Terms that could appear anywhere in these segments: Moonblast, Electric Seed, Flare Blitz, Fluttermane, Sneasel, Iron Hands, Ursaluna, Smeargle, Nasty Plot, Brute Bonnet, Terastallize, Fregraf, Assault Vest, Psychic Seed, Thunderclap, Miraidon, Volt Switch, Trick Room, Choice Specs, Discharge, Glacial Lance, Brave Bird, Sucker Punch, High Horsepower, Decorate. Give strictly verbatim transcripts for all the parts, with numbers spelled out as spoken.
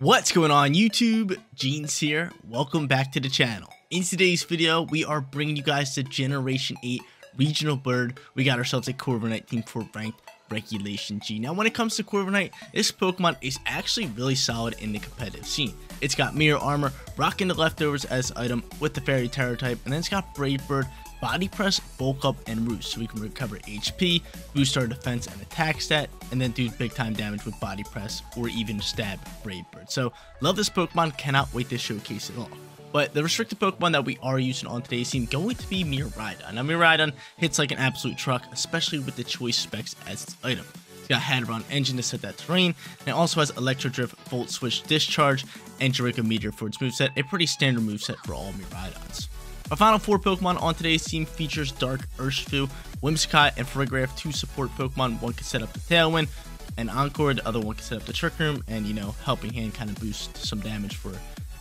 What's going on YouTube? Jeans here. Welcome back to the channel. In today's video, we are bringing you guys the Generation eight Regional Bird. We got ourselves a Corviknight team for ranked Regulation G. Now, when it comes to Corviknight, this Pokemon is actually really solid in the competitive scene. It's got Mirror Armor, rocking the leftovers as item with the Fairy Terror type, and then it's got Brave Bird, Body Press, Bulk Up, and Roost, so we can recover H P, boost our defense and attack stat, and then do big time damage with Body Press or even stab Brave Bird. So love this Pokemon, cannot wait to showcase it all. But the restricted Pokemon that we are using on today's team going to be Miraidon. Now Miraidon hits like an absolute truck, especially with the choice specs as its item. It's got Hadron Engine to set that terrain, and it also has Electro Drift, Volt Switch, Discharge, and Jericho Meteor for its moveset, a pretty standard moveset for all Miraidons. Our final four Pokemon on today's team features Dark, Urshifu, Whimsicott, and Fregraf, two support Pokemon. One can set up the Tailwind and Encore, the other one can set up the Trick Room, and you know, Helping Hand kind of boosts some damage for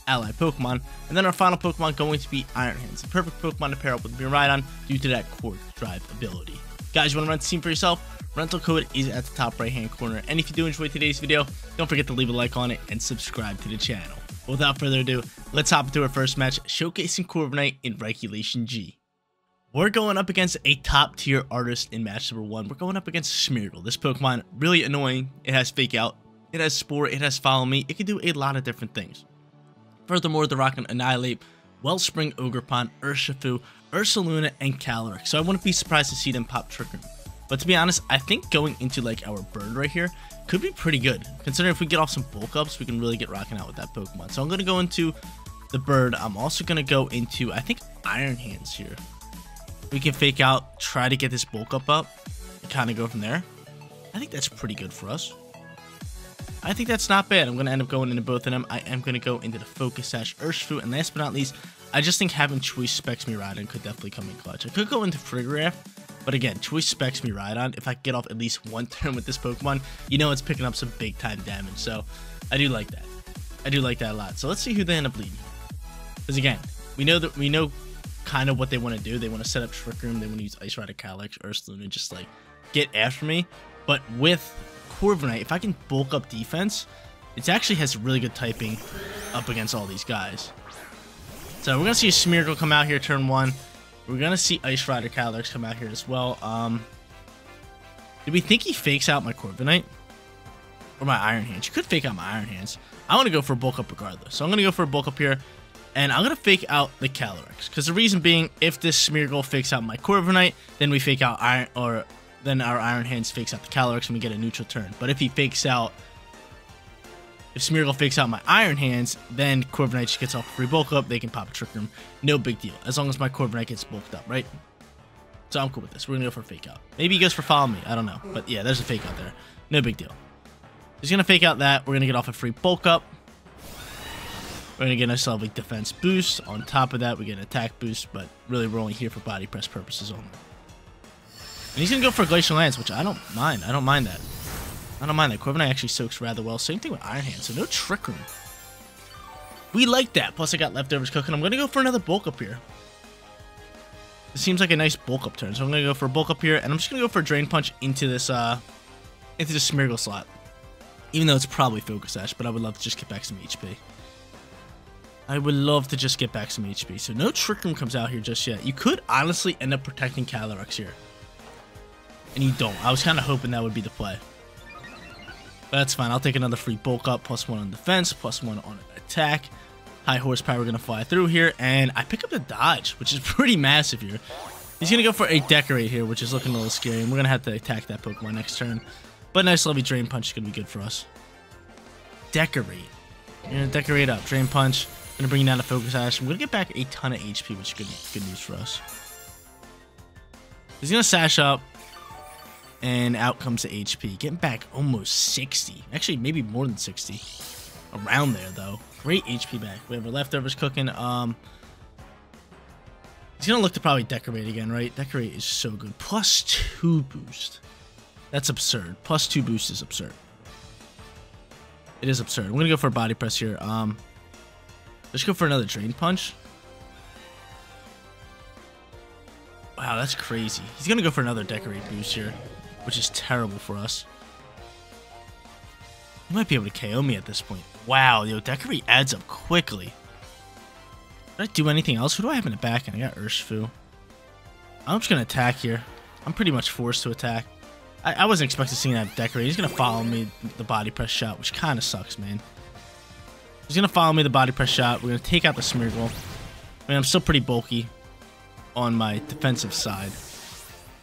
ally Pokemon. And then our final Pokemon going to be Iron Hands, the perfect Pokemon to pair up with Miraidon due to that Quark Drive ability. Guys, you want to rent the team for yourself? Rental code is at the top right hand corner. And if you do enjoy today's video, don't forget to leave a like on it and subscribe to the channel. Without further ado, let's hop into our first match, showcasing Corviknight in Regulation G. We're going up against a top tier artist in match number one. We're going up against Smeargle. This Pokemon, really annoying. It has Fake Out, it has Spore, it has Follow Me. It can do a lot of different things. Furthermore, they're rocking Annihilate, Wellspring, Ogre Pond, Urshifu, Ursaluna, and Calyrex. So I wouldn't be surprised to see them pop Trick Room. But to be honest, I think going into like our bird right here could be pretty good. Considering if we get off some bulk ups, we can really get rocking out with that Pokemon. So I'm going to go into the bird. I'm also going to go into, I think, Iron Hands here. We can Fake Out, try to get this bulk up up, and kind of go from there. I think that's pretty good for us. I think that's not bad. I'm going to end up going into both of them. I am going to go into the Focus Sash Urshifu. And last but not least, I just think having Choice Specs Miraidon could definitely come in clutch. I could go into Fregraf. But again, Choice Specs Miraidon, if I get off at least one turn with this Pokemon, you know it's picking up some big time damage. So I do like that. I do like that a lot. So let's see who they end up leading. Because again, we know that we know kind of what they want to do. They want to set up Trick Room. They want to use Ice Rider, Calyrex, Ursaluna, just like get after me. But with Corviknight, if I can bulk up defense, it actually has really good typing up against all these guys. So we're gonna see a Smeargle come out here turn one. We're going to see Ice Rider Calyrex come out here as well. Um, did we think he fakes out my Corviknight? Or my Iron Hands? You could fake out my Iron Hands. I want to go for a bulk up regardless. So I'm going to go for a bulk up here. And I'm going to fake out the Calyrex. Because the reason being, if this Smeargle fakes out my Corviknight, then we fake out Iron... Or then our Iron Hands fakes out the Calyrex and we get a neutral turn. But if he fakes out... If Smeargle fakes out my Iron Hands, then Corviknight just gets off a free bulk up. They can pop a Trick Room. No big deal. As long as my Corviknight gets bulked up, right? So I'm cool with this. We're going to go for a Fake Out. Maybe he goes for Follow Me. I don't know. But yeah, there's a Fake Out there. No big deal. He's going to Fake Out that. We're going to get off a free bulk up. We're going to get ourselves a defense boost. On top of that, we get an attack boost. But really, we're only here for Body Press purposes only. And he's going to go for a Glacial Lance, which I don't mind. I don't mind that. I don't mind that. Corviknight actually soaks rather well. Same thing with Iron Hand, so no Trick Room. We like that. Plus, I got leftovers cooking. I'm going to go for another bulk up here. This seems like a nice bulk up turn, so I'm going to go for a bulk up here, and I'm just going to go for a Drain Punch into this uh, into the Smeargle slot. Even though it's probably Focus Sash, but I would love to just get back some H P. I would love to just get back some H P. So no Trick Room comes out here just yet. You could honestly end up protecting Calyrex here. And you don't. I was kind of hoping that would be the play. But that's fine. I'll take another free bulk up, plus one on defense, plus one on attack. High Horsepower going to fly through here, and I pick up the dodge, which is pretty massive here. He's going to go for a Decorate here, which is looking a little scary, and we're going to have to attack that Pokemon next turn. But nice lovely Drain Punch is going to be good for us. Decorate. You're going to Decorate up. Drain Punch. Going to bring down the Focus Sash. I'm going to get back a ton of H P, which is good, good news for us. He's going to Sash up. And out comes the H P. Getting back almost sixty. Actually, maybe more than sixty. Around there, though. Great H P back. We have our leftovers cooking. Um, he's going to look to probably Decorate again, right? Decorate is so good. Plus two boost. That's absurd. Plus two boost is absurd. It is absurd. I'm going to go for a Body Press here. Um, let's go for another Drain Punch. Wow, that's crazy. He's going to go for another Decorate boost here, which is terrible for us. You might be able to K O me at this point. Wow, yo, Decorate adds up quickly. Did I do anything else? Who do I have in the back? And I got Urshifu. I'm just going to attack here. I'm pretty much forced to attack. I, I wasn't expecting to see that Decorate. He's going to follow me the body press shot, which kind of sucks, man. He's going to follow me the body press shot. We're going to take out the Smeargle. I mean, I'm still pretty bulky on my defensive side.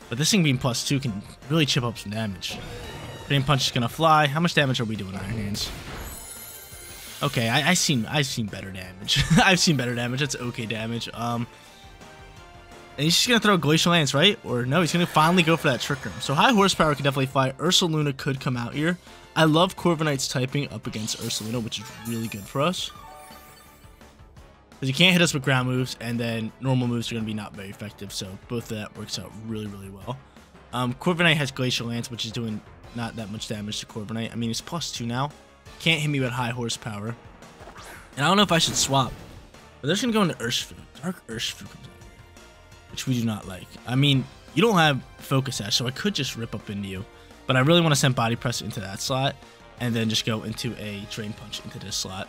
But this thing being plus two can really chip up some damage. Drain Punch is going to fly. How much damage are we doing, Iron Hands? Okay, I, I seen, I've seen better damage. I've seen better damage. That's okay damage. Um, and he's just going to throw Glacial Lance, right? Or no, he's going to finally go for that Trick Room. So High Horsepower could definitely fly. Ursaluna could come out here. I love Corviknight's typing up against Ursaluna, which is really good for us. Because you can't hit us with ground moves, and then normal moves are going to be not very effective. So both of that works out really, really well. Um, Corviknight has Glacial Lance, which is doing not that much damage to Corviknight. I mean, it's plus two now. Can't hit me with High Horsepower. And I don't know if I should swap. But they're just going to go into Urshifu. Dark Urshifu comes out, which we do not like. I mean, you don't have Focus Ash, so I could just rip up into you. But I really want to send Body Press into that slot. And then just go into a Drain Punch into this slot.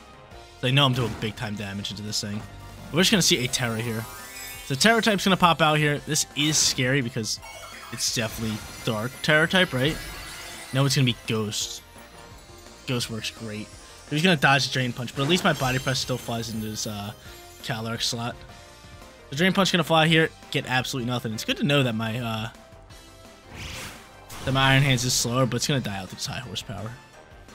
So I know I'm doing big time damage into this thing. But we're just going to see a Terra here. So Terra type's going to pop out here. This is scary because it's definitely Dark Terra type, right? No, it's going to be Ghost. Ghost works great. He's going to dodge the Drain Punch, but at least my Body Press still flies into his uh, Calyrex slot. The Drain Punch going to fly here, get absolutely nothing. It's good to know that my uh, that my Iron Hands is slower, but it's going to die out to its High Horsepower.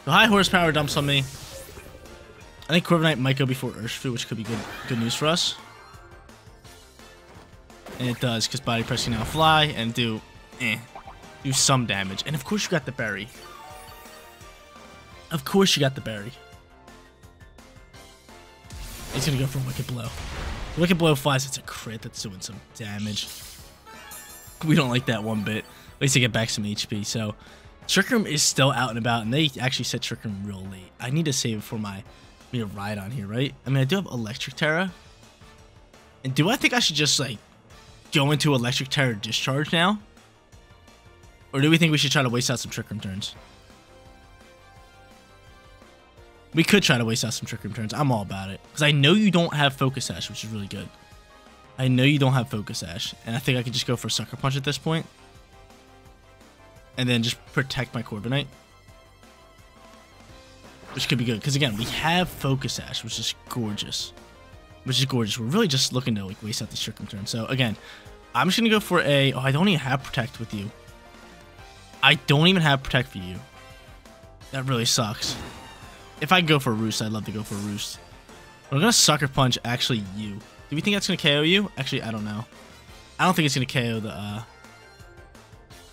The High Horsepower dumps on me. I think Corviknight might go before Urshifu, which could be good, good news for us. And it does, because Body Press can now fly and do, eh, do some damage. And of course you got the berry. Of course you got the berry. He's going to go for a Wicked Blow. The Wicked Blow flies. It's a crit. That's doing some damage. We don't like that one bit. At least they get back some H P. So Trick Room is still out and about. And they actually set Trick Room real late. I need to save it for my Miraidon here, right? I mean, I do have Electric Terra. And do I think I should just, like, go into Electric Terra Discharge now? Or do we think we should try to waste out some Trick Room turns? We could try to waste out some Trick Room turns. I'm all about it. Because I know you don't have Focus Ash, which is really good. I know you don't have Focus Ash. And I think I could just go for Sucker Punch at this point. And then just protect my Corviknight. Which could be good. Because again, we have Focus Ash, which is gorgeous. Which is gorgeous. We're really just looking to like waste out these Trick Room turns. So again, I'm just going to go for a... Oh, I don't even have Protect with you. I don't even have Protect for you. That really sucks. If I can go for a Roost, I'd love to go for a Roost. But I'm going to Sucker Punch, actually, you. Do we think that's going to K O you? Actually, I don't know. I don't think it's going to K O the, uh... I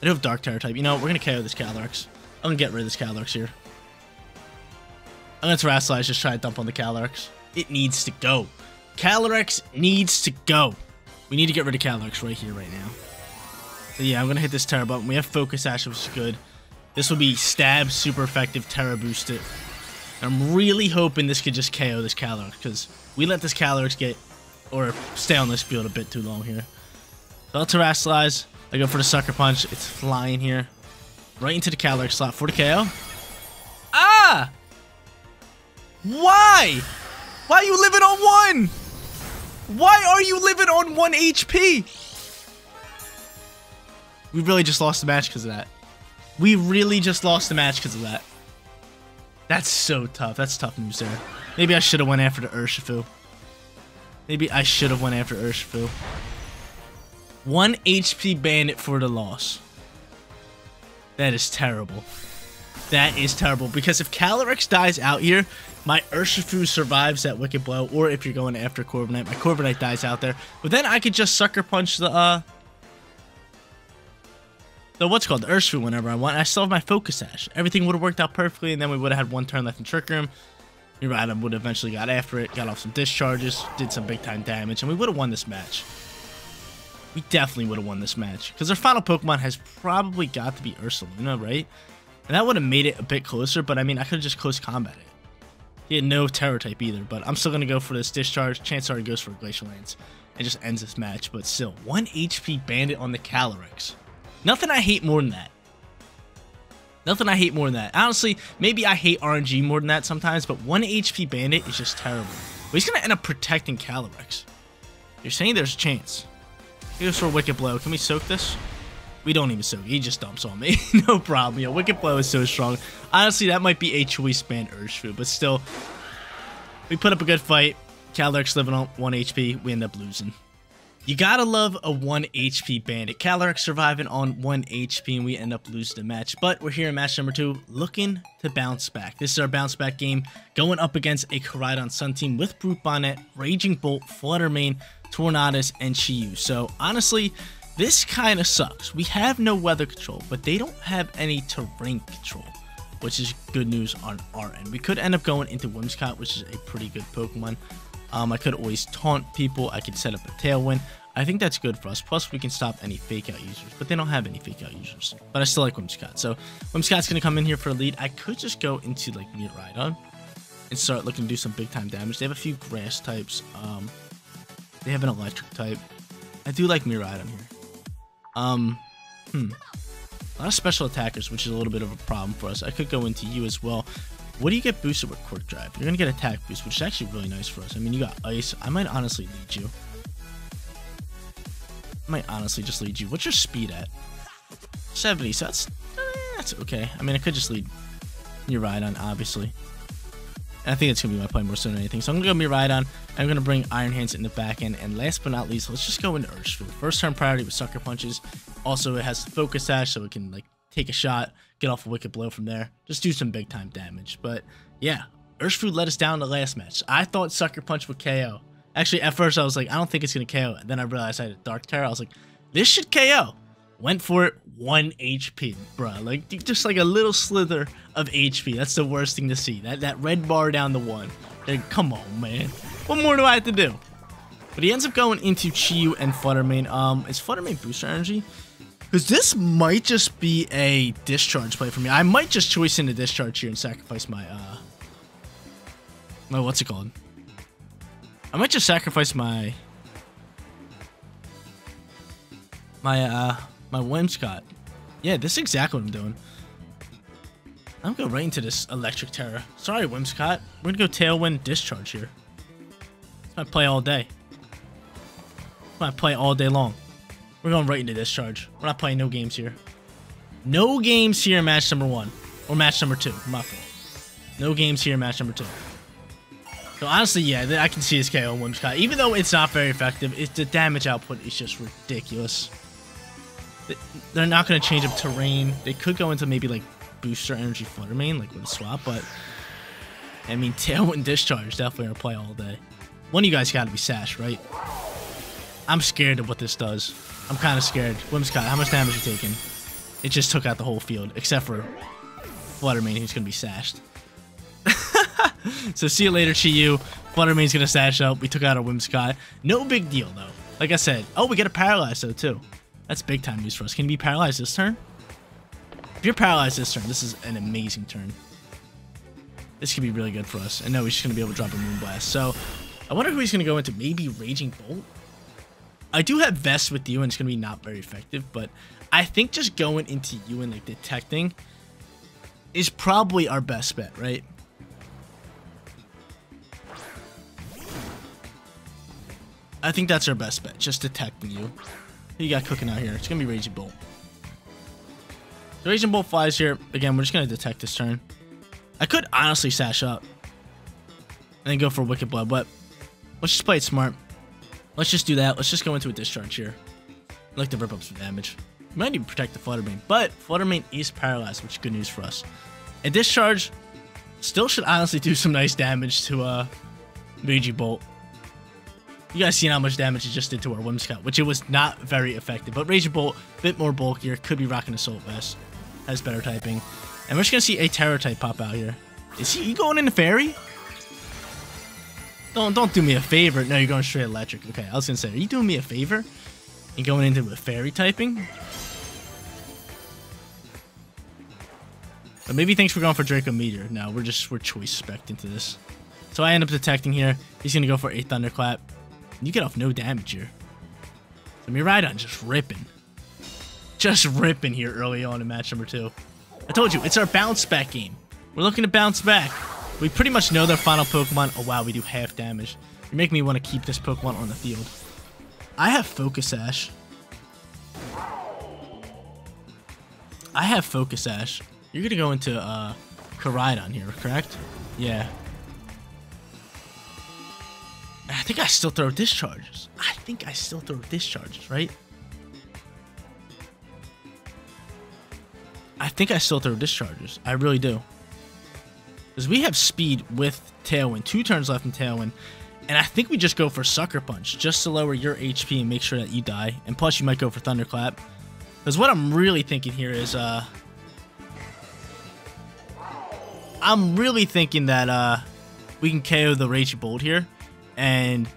do have Dark Terror type. You know, we're going to K O this Calyrex. I'm going to get rid of this Calyrex here. I'm going to Terrasalize, just try to dump on the Calyrex. It needs to go. Calyrex needs to go. We need to get rid of Calyrex right here, right now. So yeah, I'm going to hit this Terror button. We have Focus Ash, which is good. This will be stab, super effective, Terror boost it. I'm really hoping this could just K O this Calyrex, because we let this Calyrex get, or stay on this field a bit too long here. So I'll Terrasalize. I go for the Sucker Punch. It's flying here. Right into the Calyrex slot for the K O. Ah! Why? Why are you living on one? Why are you living on one H P? We really just lost the match because of that. We really just lost the match because of that. That's so tough. That's tough news there. Maybe I should have went after the Urshifu. Maybe I should have went after Urshifu. One H P Bandit for the loss. That is terrible. That is terrible. Because if Calyrex dies out here, my Urshifu survives that Wicked Blow. Or if you're going after Corviknight, my Corviknight dies out there. But then I could just Sucker Punch the, uh... So what's called the Urshifu whenever I want. I still have my Focus Ash. Everything would have worked out perfectly, and then we would have had one turn left in Trick Room. Miraidon would have eventually got after it, got off some discharges, did some big time damage, and we would have won this match. We definitely would have won this match because their final Pokemon has probably got to be Ursaluna, right? And that would have made it a bit closer. But I mean, I could have just close combated it. He had no Terror type either, but I'm still gonna go for this discharge. Chance already goes for Glacial Lance and just ends this match. But still, one H P Bandit on the Calyrex. Nothing I hate more than that. Nothing I hate more than that. Honestly, maybe I hate R N G more than that sometimes, but one H P Bandit is just terrible. But he's going to end up protecting Calyrex. You're saying there's a chance. He goes for Wicked Blow. Can we soak this? We don't even soak. He just dumps on me. No problem. Yo, Wicked Blow is so strong. Honestly, that might be a choice banned Urshifu, but still, we put up a good fight. Calyrex living on one H P. We end up losing. You gotta love a one H P bandit. Calyrex surviving on one H P and we end up losing the match. But we're here in match number two, looking to bounce back. This is our bounce back game, going up against a Koraidon Sun team with Brute Bonnet, Raging Bolt, Fluttermane, Tornadus, and Chi-Yu. So honestly, this kind of sucks. We have no weather control, but they don't have any terrain control, which is good news on our end. We could end up going into Whimsicott, which is a pretty good Pokemon. Um, I could always taunt people. I could set up a Tailwind. I think that's good for us. Plus, we can stop any Fake Out users, but they don't have any Fake Out users. But I still like Whimsicott. So Whimsicott's going to come in here for a lead. I could just go into, like, Miraidon and start looking to do some big-time damage. They have a few grass types. Um, they have an electric type. I do like Miraidon here. Um, hmm. A lot of special attackers, which is a little bit of a problem for us. I could go into you as well. What do you get boosted with Quark Drive? You're going to get attack boost, which is actually really nice for us. I mean, you got ice. I might honestly lead you. I might honestly just lead you. What's your speed at? seventy, so that's, eh, that's okay. I mean, I could just lead Miraidon, obviously. And I think that's going to be my play more so than anything. So I'm going to go Miraidon. I'm going to bring Iron Hands in the back end. And last but not least, let's just go into Urshifu. First turn priority with Sucker Punches. Also, it has Focus Dash, so it can, like, take a shot, get off a Wicked Blow from there, just do some big time damage. But yeah, Urshifu let us down in the last match. I thought Sucker Punch would K O. Actually, at first I was like, I don't think it's going to K O. And then I realized I had a Dark Terror. I was like, this should K O. Went for it, one H P, bruh. Like, just like a little slither of H P. That's the worst thing to see. That that red bar down to one. Like, come on, man. What more do I have to do? But he ends up going into Chi-Yu and Fluttermane. Um, is Fluttermane booster energy? Because this might just be a Discharge play for me. I might just choice into Discharge here and sacrifice my, uh... my, what's it called? I might just sacrifice my... My, uh... my Whimsicott. Yeah, this is exactly what I'm doing. I'm going right into this Electric Terror. Sorry, Whimsicott. We're going to go Tailwind Discharge here. It's my play all day. It's my play all day long. We're going right into Discharge. We're not playing no games here. No games here in match number one. Or match number two. My fault. No games here in match number two. So honestly, yeah, I can see this K O Whimsicott. Even though it's not very effective, it's, the damage output is just ridiculous. They're not going to change up terrain. They could go into maybe like Booster Energy Fluttermane, like with a swap, but... I mean, Tailwind Discharge definitely our play all day. One of you guys got to be Sash, right? I'm scared of what this does. I'm kind of scared. Whimsicott, how much damage are you taking? It just took out the whole field, except for Fluttermane, who's going to be sashed. So see you later, Chi-Yu. Fluttermane's going to sash up. We took out our Whimsicott. No big deal, though. Like I said. Oh, we get a Paralyze, though, too. That's big time news for us. Can you be Paralyzed this turn? If you're Paralyzed this turn, this is an amazing turn. This could be really good for us. And no, he's just going to be able to drop a Moonblast. So I wonder who he's going to go into. Maybe Raging Bolt? I do have Vest with you, and it's going to be not very effective, but I think just going into you and, like, detecting is probably our best bet, right? I think that's our best bet, just detecting you. Who you got cooking out here? It's going to be Raging Bolt. So Raging Bolt flies here. Again, we're just going to detect this turn. I could honestly sash up and then go for Wicked Blow, but let's just play it smart. Let's just do that. Let's just go into a Discharge here. I like to rip up some damage. We might even protect the Fluttermane, but Fluttermane is Paralyzed, which is good news for us. And Discharge still should honestly do some nice damage to uh, Raging Bolt. You guys seen how much damage it just did to our Whimsicott, which it was not very effective. But Raging Bolt, a bit more bulkier, could be rocking Assault Vest, has better typing. And we're just going to see a Terror type pop out here. Is he going into Fairy? Don't, don't do me a favor. No, you're going straight electric. Okay, I was going to say, are you doing me a favor and going into a Fairy typing? But maybe he thinks we're going for Draco Meteor. No, we're just, we're choice spec'd into this. So I end up detecting here. He's going to go for a Thunderclap. You get off no damage here. So Miraidon just ripping. Just ripping here early on in match number two. I told you, it's our bounce back game. We're looking to bounce back. We pretty much know their final Pokemon. Oh wow, we do half damage. You make me want to keep this Pokemon on the field. I have Focus Ash. I have Focus Ash. You're going to go into uh, Koraidon here, correct? Yeah. I think I still throw Discharges. I think I still throw Discharges, right? I think I still throw Discharges. I really do. Because we have speed with Tailwind. Two turns left in Tailwind. And I think we just go for Sucker Punch. Just to lower your H P and make sure that you die. And plus you might go for Thunderclap. Because what I'm really thinking here is... uh, I'm really thinking that uh, we can K O the Raichu Bolt here. And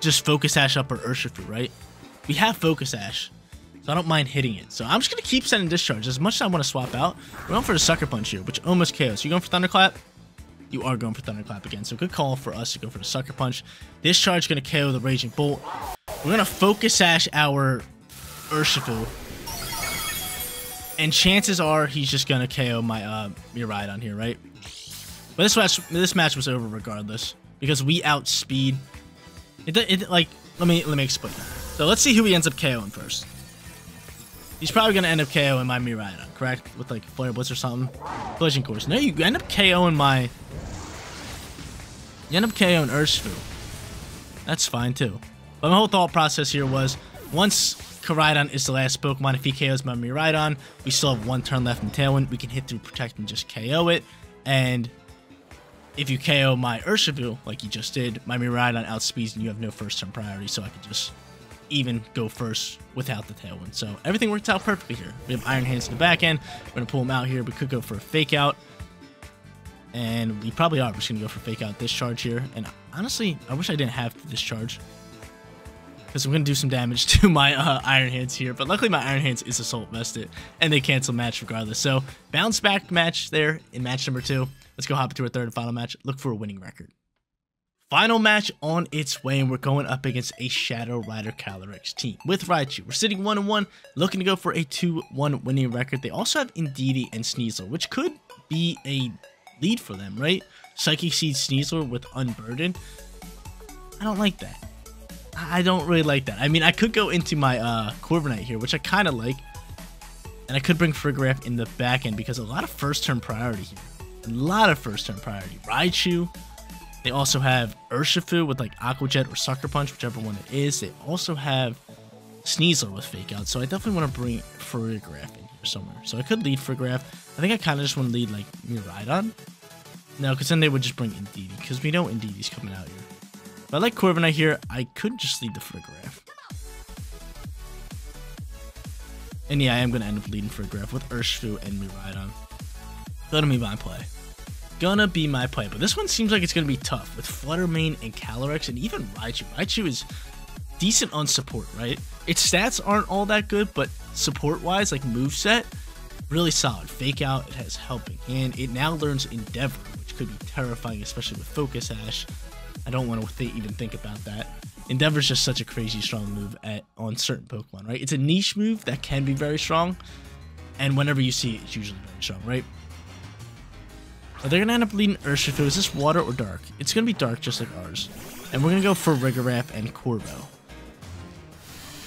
just Focus Ash up our Urshifu, right? We have Focus Ash. So I don't mind hitting it. So I'm just going to keep sending Discharge. As much as I want to swap out, we're going for the Sucker Punch here, which almost K Os. You going for Thunderclap? You are going for Thunderclap again. So good call for us to go for the Sucker Punch. Discharge going to K O the Raging Bolt. We're going to Focus Ash our Urshifu. And chances are he's just going to K O my uh, Miraidon here, right? But this match, this match was over regardless. Because we outspeed. It, it like let me let me explain. So let's see who he ends up KOing first. He's probably gonna end up KOing my Miraidon, correct? With like Flare Blitz or something. Collision Course. No, you end up KOing my. You end up KOing Urshifu. That's fine too. But my whole thought process here was once Koraidon is the last Pokemon, if he K Os my Miraidon, we still have one turn left in Tailwind. We can hit through Protect and just K O it, and. If you K O my Urshifu, like you just did, my Miraidon outspeeds and you have no first turn priority, so I could just even go first without the Tailwind. So everything worked out perfectly here. We have Iron Hands in the back end. We're going to pull him out here. We could go for a Fake Out. And we probably are. We're just going to go for Fake Out Discharge here. And honestly, I wish I didn't have to Discharge. Because I'm going to do some damage to my uh, Iron Hands here. But luckily, my Iron Hands is Assault Vested. And they cancel match regardless. So, bounce back match there in match number two. Let's go hop into our third and final match. Look for a winning record. Final match on its way. And we're going up against a Shadow Rider Calyrex team. With Raichu, we're sitting one and one. Looking to go for a two one winning record. They also have Indeedee and Sneasel. Which could be a lead for them, right? Psychic Seed Sneasel with Unburdened. I don't like that. I don't really like that. I mean, I could go into my uh, Corviknight here, which I kind of like. And I could bring Fregraf in the back end because a lot of first-turn priority here. A lot of first-turn priority. Raichu. They also have Urshifu with, like, Aqua Jet or Sucker Punch, whichever one it is. They also have Sneasel with Fake Out. So I definitely want to bring Fregraf in here somewhere. So I could lead Fregraf. I think I kind of just want to lead, like, Miraidon. No, because then they would just bring Indeedee because we know Indeedee's coming out here. But I like Corviknight here. I could just lead the Fregraf. And yeah, I am going to end up leading Fregraf with Urshifu and Miraidon. Gonna be my play. Gonna be my play. But this one seems like it's going to be tough with Fluttermane and Calyrex and even Raichu. Raichu is decent on support, right? Its stats aren't all that good, but support-wise, like moveset, really solid. Fake Out, it has Helping Hand. It now learns Endeavor, which could be terrifying, especially with Focus Ash. I don't want to th even think about that. Endeavor's just such a crazy strong move at, on certain Pokemon, right? It's a niche move that can be very strong, and whenever you see it, it's usually very strong, right? But they're going to end up leading Urshifu. Is this Water or Dark? It's going to be Dark, just like ours. And we're going to go for Regirock and Corvo.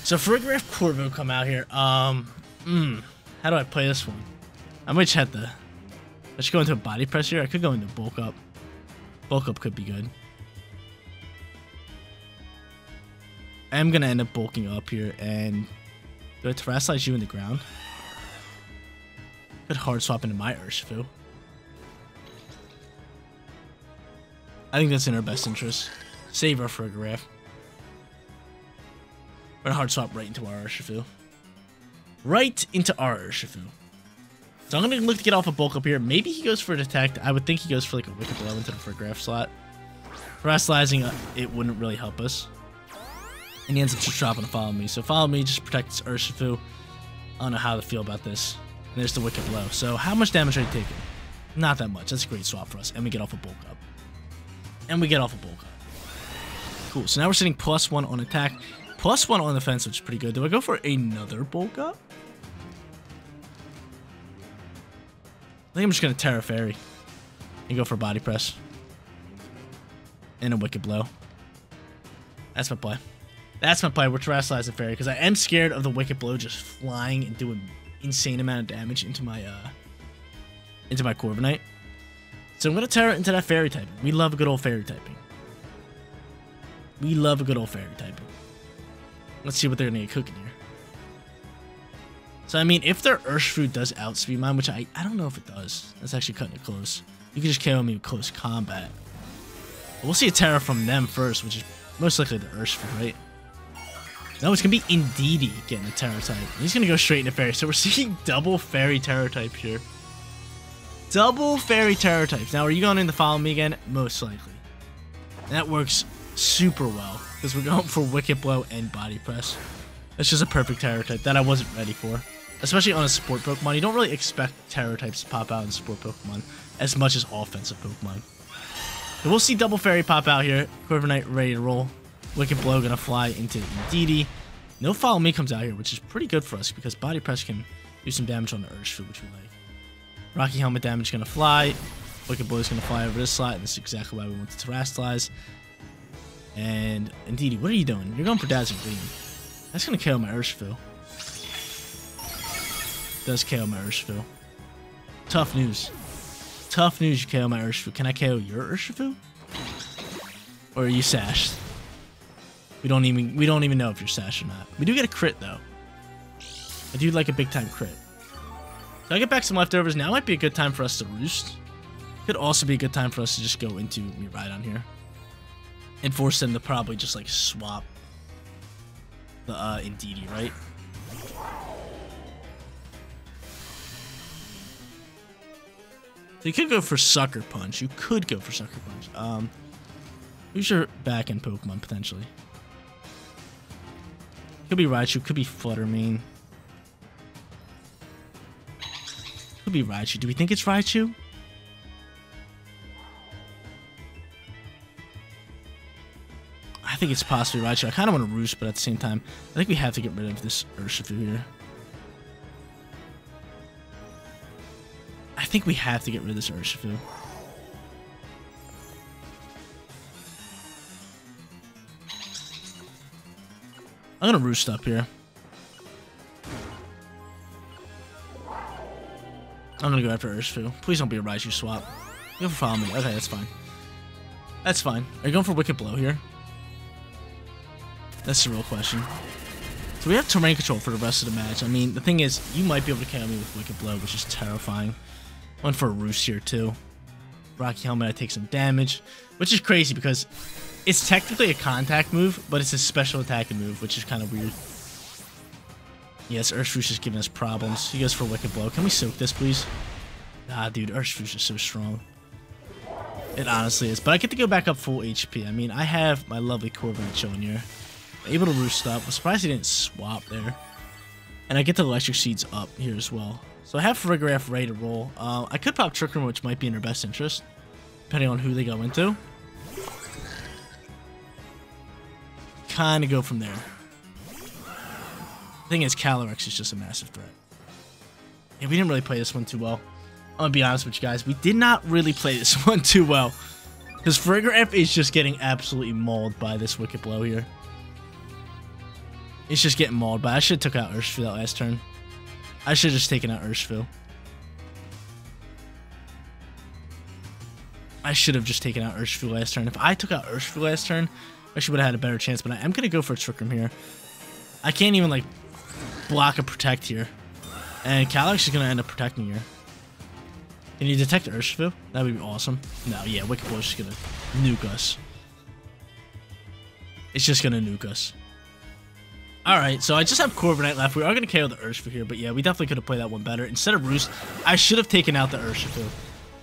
So for Regirock, Corvo come out here. Um, mm, how do I play this one? I might just have to... I should go into a Body Press here. I could go into Bulk Up. Bulk Up could be good. I'm going to end up bulking up here, and do I terrestrialize you in the ground? Could hard swap into my Urshifu. I think that's in our best interest. Save our Fregraf. We're going to hard swap right into our Urshifu. Right into our Urshifu. So I'm going to look to get off a bulk up here. Maybe he goes for a Detect. I would think he goes for like a Wicked Blow into the Fregraf slot. Terrestrializing it wouldn't really help us. And he ends up just dropping a Follow Me. So Follow Me just protects Urshifu. I don't know how to feel about this. And there's the Wicked Blow. So how much damage are you taking? Not that much. That's a great swap for us. And we get off a bulk up. And we get off a bulk up. Cool. So now we're sitting plus one on attack. Plus one on defense, which is pretty good. Do I go for another bulk up? think I'm just going to Terra Fairy and go for a Body Press. And a Wicked Blow. That's my play. That's my play. We're Terrestrializing Fairy because I am scared of the Wicked Blow just flying and doing insane amount of damage into my uh, into my Corviknight. So I'm going to Terra into that Fairy typing. We love a good old Fairy typing. We love a good old Fairy typing. Let's see what they're going to get cooking here. So, I mean, if their Urshifu does outspeed mine, which I, I don't know if it does. That's actually cutting it close. You can just K O me with close combat. But we'll see a Terra from them first, which is most likely the Urshifu, right? No, it's going to be Indeedee getting a Terra type. He's going to go straight into Fairy. So, we're seeing double Fairy Terra type here. Double Fairy Terra types. Now, are you going in to Follow Me again? Most likely. And that works super well, because we're going for Wicked Blow and Body Press. That's just a perfect Terra type that I wasn't ready for. Especially on a support Pokemon, you don't really expect Terra types to pop out in support Pokemon as much as offensive Pokemon. But we'll see double Fairy pop out here. Corviknight ready to roll. Wicked Blow gonna fly into Indeedee. No Follow Me comes out here, which is pretty good for us because Body Press can do some damage on the Urshifu, which we like. Rocky Helmet damage gonna fly. Wicked Blow's gonna fly over this slot, and this is exactly why we want to Terrastalize. And Indeedee, what are you doing? You're going for Dazzling Gleam. That's gonna K O my Urshifu. Does K O my Urshifu. Tough news. Tough news, you K O my Urshifu. Can I K O your Urshifu? Or are you sashed? We don't even we don't even know if you're sashed or not. We do get a crit though. I do like a big time crit. So I get back some leftovers. Now might be a good time for us to Roost. Could also be a good time for us to just go into Miraidon here. And force them to probably just like swap the uh, Indeedee, right? So you could go for Sucker Punch. You could go for Sucker Punch. Um, who's your back-end Pokemon, potentially? Could be Raichu. Could be Fluttermane. Could be Raichu. Do we think it's Raichu? I think it's possibly Raichu. I kind of want to Roost, but at the same time, I think we have to get rid of this Urshifu here. I think we have to get rid of this Urshifu. I'm going to Roost up here. I'm going to go after Urshifu. Please don't be a Raichu swap. Go for Follow Me. Okay, that's fine. That's fine. Are you going for Wicked Blow here? That's the real question. So we have terrain control for the rest of the match. I mean, the thing is, you might be able to K O me with Wicked Blow, which is terrifying. Went for a Roost here, too. Rocky Helmet, I take some damage, which is crazy because it's technically a contact move, but it's a special attacking move, which is kind of weird. Yes, Urshifu's just giving us problems. He goes for Wicked Blow. Can we soak this, please? Nah, dude, Urshifu's just so strong. It honestly is. But I get to go back up full H P. I mean, I have my lovely Corviknight chilling here. Able to Roost up. I'm surprised he didn't swap there. And I get the Electric Seeds up here as well. So I have Fregraf ready to roll. Uh, I could pop Trick Room, which might be in their best interest, depending on who they go into. Kind of go from there. The thing is, Calyrex is just a massive threat. Yeah, we didn't really play this one too well. I'm going to be honest with you guys. We did not really play this one too well. Because Fregraf is just getting absolutely mauled by this Wicked Blow here. It's just getting mauled, but I should have took out Urshifu that last turn. I should have just taken out Urshifu. I should have just taken out Urshifu last turn. If I took out Urshifu last turn, I actually would have had a better chance, but I am going to go for a Trick Room here. I can't even, like, block a Protect here. And Calyrex is going to end up protecting here. Can you detect Urshifu? That would be awesome. No, yeah, Wicked Blow is just going to nuke us. It's just going to nuke us. Alright, so I just have Corviknight left. We are going to K O the Urshifu here, but yeah, we definitely could have played that one better. Instead of Roost, I should have taken out the Urshifu.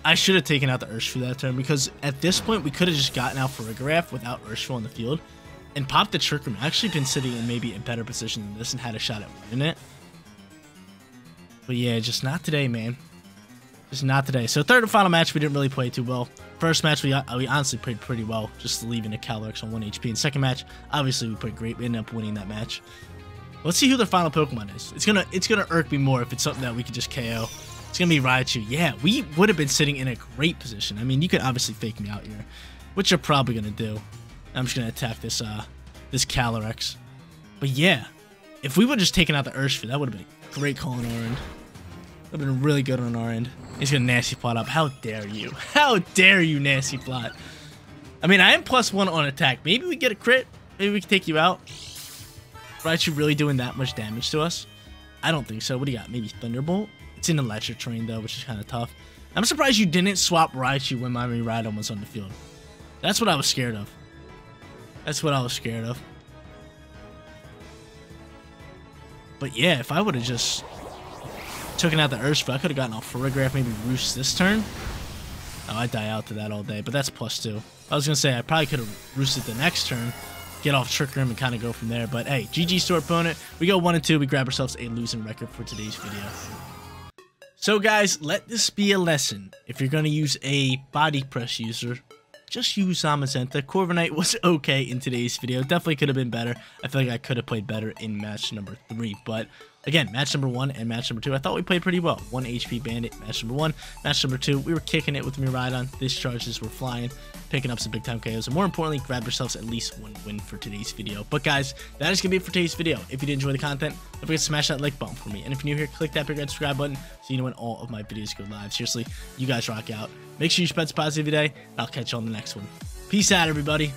I should have taken out the Urshifu that turn, because at this point, we could have just gotten out Fregraf without Urshifu on the field and popped the Trick Room. Actually been sitting in maybe a better position than this and had a shot at winning it. But yeah, just not today, man. Just not today. So third and final match, we didn't really play too well. First match, we, we honestly played pretty well, just leaving the Calyrex on one H P. And second match, obviously we played great. We ended up winning that match. Let's see who their final Pokemon is. It's gonna it's gonna irk me more if it's something that we could just K O It's going to be Raichu. Yeah, we would have been sitting in a great position. I mean, you could obviously fake me out here, which you're probably going to do. I'm just going to attack this uh, this Calyrex. But yeah, if we would have just taken out the Urshifu, that would have been a great call on our end. That would have been really good on our end. He's going to Nasty Plot up. How dare you? How dare you, Nasty Plot? I mean, I am plus one on attack. Maybe we get a crit. Maybe we can take you out. Raichu really doing that much damage to us? I don't think so. What do you got? Maybe Thunderbolt? It's in the Electric Terrain, though, which is kind of tough. I'm surprised you didn't swap Raichu when my Miraidon was on the field. That's what I was scared of. That's what I was scared of. But yeah, if I would have just taken out the Urshifu, I could have gotten a Fregraf, maybe Roost this turn. Oh, I'd die out to that all day, but that's plus two. I was going to say, I probably could have Roosted the next turn, get off Trick Room and kind of go from there. But hey, G G's to our opponent. We go one and two. We grab ourselves a losing record for today's video. So guys, let this be a lesson. If you're going to use a Body Press user, just use Zamazenta. Corviknight was okay in today's video. Definitely could have been better. I feel like I could have played better in match number three. But again, match number one and match number two, I thought we played pretty well. One H P Bandit, match number one. Match number two, we were kicking it with Miraidon. Discharges were flying, picking up some big time K Os. And more importantly, grab yourselves at least one win for today's video. But guys, that is going to be it for today's video. If you did enjoy the content, don't forget to smash that like button for me. And if you're new here, click that big red subscribe button so you know when all of my videos go live. Seriously, you guys rock out. Make sure you spread positive today, and I'll catch you on the next one. Peace out, everybody.